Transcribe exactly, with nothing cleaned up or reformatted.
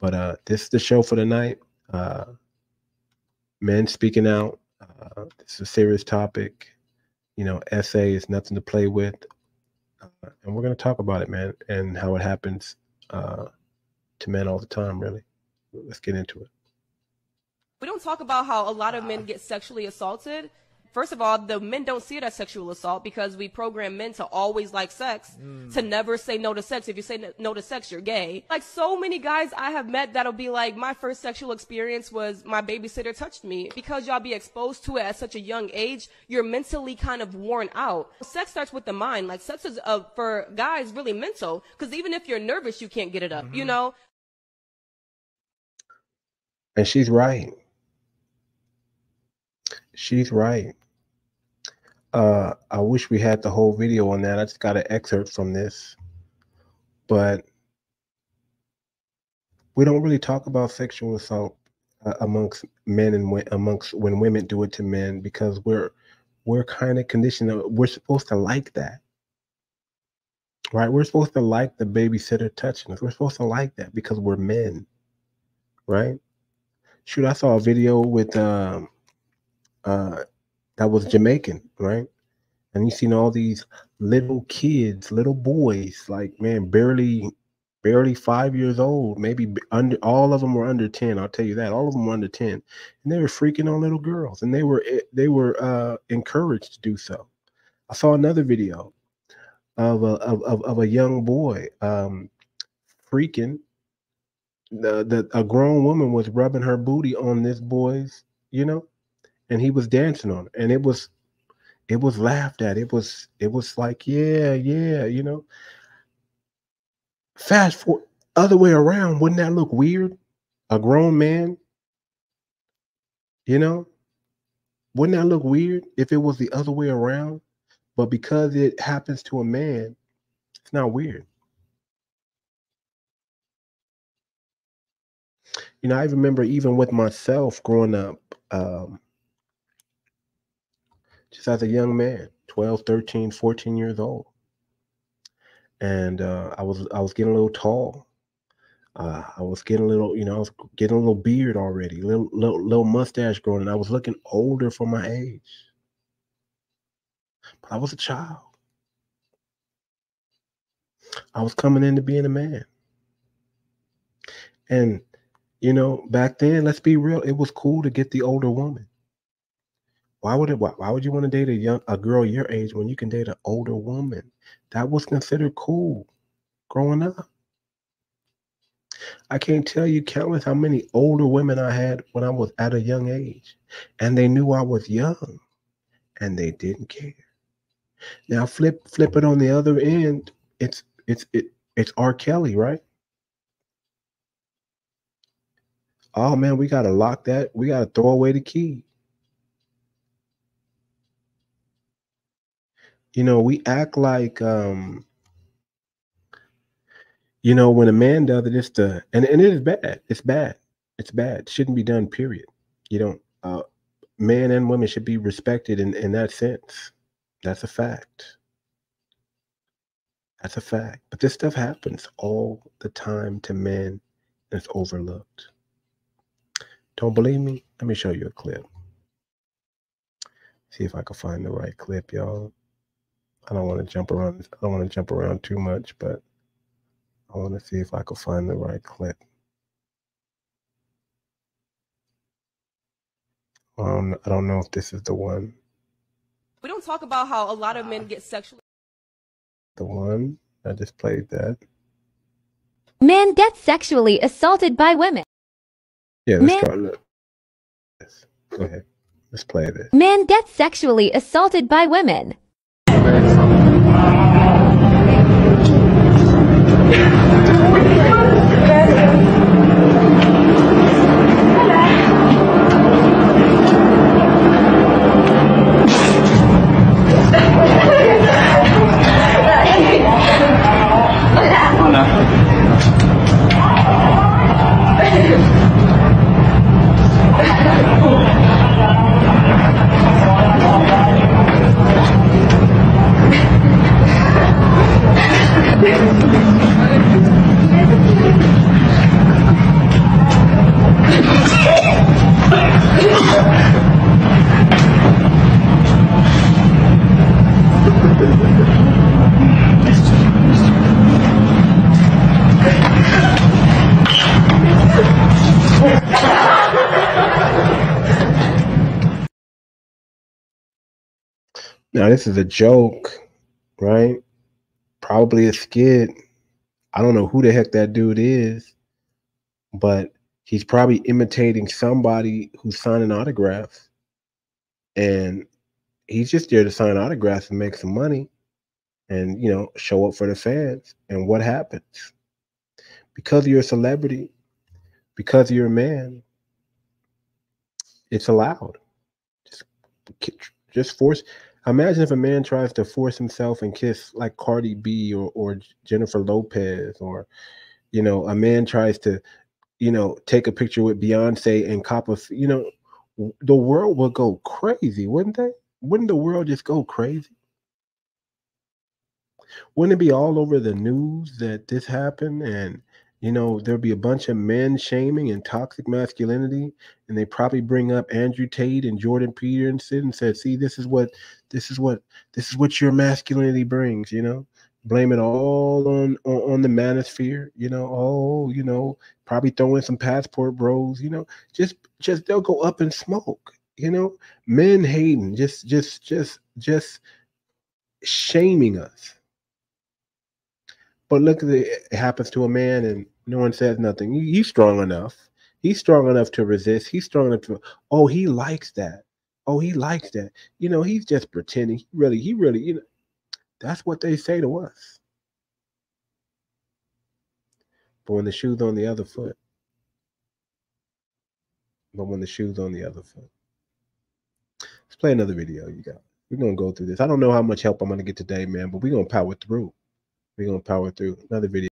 But uh, this is the show for tonight. Uh, men speaking out. Uh, this is a serious topic. You know, S A is nothing to play with. Uh, and we're going to talk about it, man, and how it happens uh, to men all the time, really. Let's get into it. We don't talk about how a lot of men get sexually assaulted. First of all, the men don't see it as sexual assault because we program men to always like sex, mm. to never say no to sex. If you say no to sex, you're gay. Like so many guys I have met that'll be like, my first sexual experience was my babysitter touched me. Because y'all be exposed to it at such a young age, you're mentally kind of worn out. Sex starts with the mind. Like sex is, uh, for guys, really mental. Because even if you're nervous, you can't get it up, mm-hmm. you know? And she's right. She's right. Uh, I wish we had the whole video on that. I just got an excerpt from this. But we don't really talk about sexual assault uh, amongst men and w amongst when women do it to men because we're we're kind of conditioned. We're supposed to like that, right? We're supposed to like the babysitter touching us. We're supposed to like that because we're men, right? Shoot, I saw a video with um, uh. that was Jamaican, right? And you seen all these little kids, little boys, like, man, barely, barely five years old, maybe under, all of them were under ten. I'll tell you that. All of them were under ten. And they were freaking on little girls and they were, they were uh, encouraged to do so. I saw another video of a, of, of, of a young boy um, freaking, the, the, a grown woman was rubbing her booty on this boy's, you know, and he was dancing on it, and it was, it was laughed at. It was, it was like, yeah, yeah, you know. Fast forward, other way around, wouldn't that look weird? A grown man, you know, wouldn't that look weird if it was the other way around? But because it happens to a man, it's not weird. You know, I remember even with myself growing up, um, just as a young man, twelve, thirteen, fourteen years old. And uh, I was I was getting a little tall. Uh, I was getting a little, you know, I was getting a little beard already, little, little, little mustache growing. And I was looking older for my age. But I was a child. I was coming into being a man. And, you know, back then, let's be real, it was cool to get the older woman. Why would it? Why, why would you want to date a young a girl your age when you can date an older woman? That was considered cool growing up. I can't tell you countless how many older women I had when I was at a young age, and they knew I was young, and they didn't care. Now flip flip it on the other end. It's it's it it's R. Kelly, right? Oh man, we gotta lock that. We gotta throw away the key. You know, we act like, um, you know, when a man does it, it's the, and, and it is bad. It's bad. It's bad. It shouldn't be done, period. You don't, uh, men and women should be respected in, in that sense. That's a fact. That's a fact. But this stuff happens all the time to men, and it's overlooked. Don't believe me? Let me show you a clip. See if I can find the right clip, y'all. I don't want to jump around. I don't want to jump around too much, but I want to see if I can find the right clip. Um, I don't know if this is the one. We don't talk about how a lot of men get sexually. The one I just played that. Men get sexually assaulted by women. Yeah, let's start. Look. Yes. Go ahead. Let's play this. Men get sexually assaulted by women. Thank you. Now, this is a joke, right? Probably a skit. I don't know who the heck that dude is, but he's probably imitating somebody who's signing autographs. And he's just there to sign autographs and make some money and, you know, show up for the fans. And what happens? Because you're a celebrity, because you're a man, it's allowed. Just, just force. Imagine if a man tries to force himself and kiss like Cardi B or, or Jennifer Lopez, or, you know, a man tries to, you know, take a picture with Beyonce and cop a, you know, the world would go crazy, wouldn't they? Wouldn't the world just go crazy? Wouldn't it be all over the news that this happened? And, you know, there'd be a bunch of men shaming and toxic masculinity, and they probably bring up Andrew Tate and Jordan Peterson and said, see, this is what, this is what, this is what your masculinity brings, you know? Blame it all on, on, on the manosphere, you know? Oh, you know, probably throw in some passport bros, you know? Just, just, they'll go up in smoke, you know? Men hating, just, just, just, just shaming us. But look, it happens to a man and no one says nothing. He's strong enough. He's strong enough to resist. He's strong enough to, oh, he likes that. Oh, he likes that. You know, he's just pretending. He really, he really, you know, that's what they say to us. But when the shoe's on the other foot, but when the shoe's on the other foot, let's play another video, you guys. We're going to go through this. I don't know how much help I'm going to get today, man, but we're going to power through. We're going to power through another video.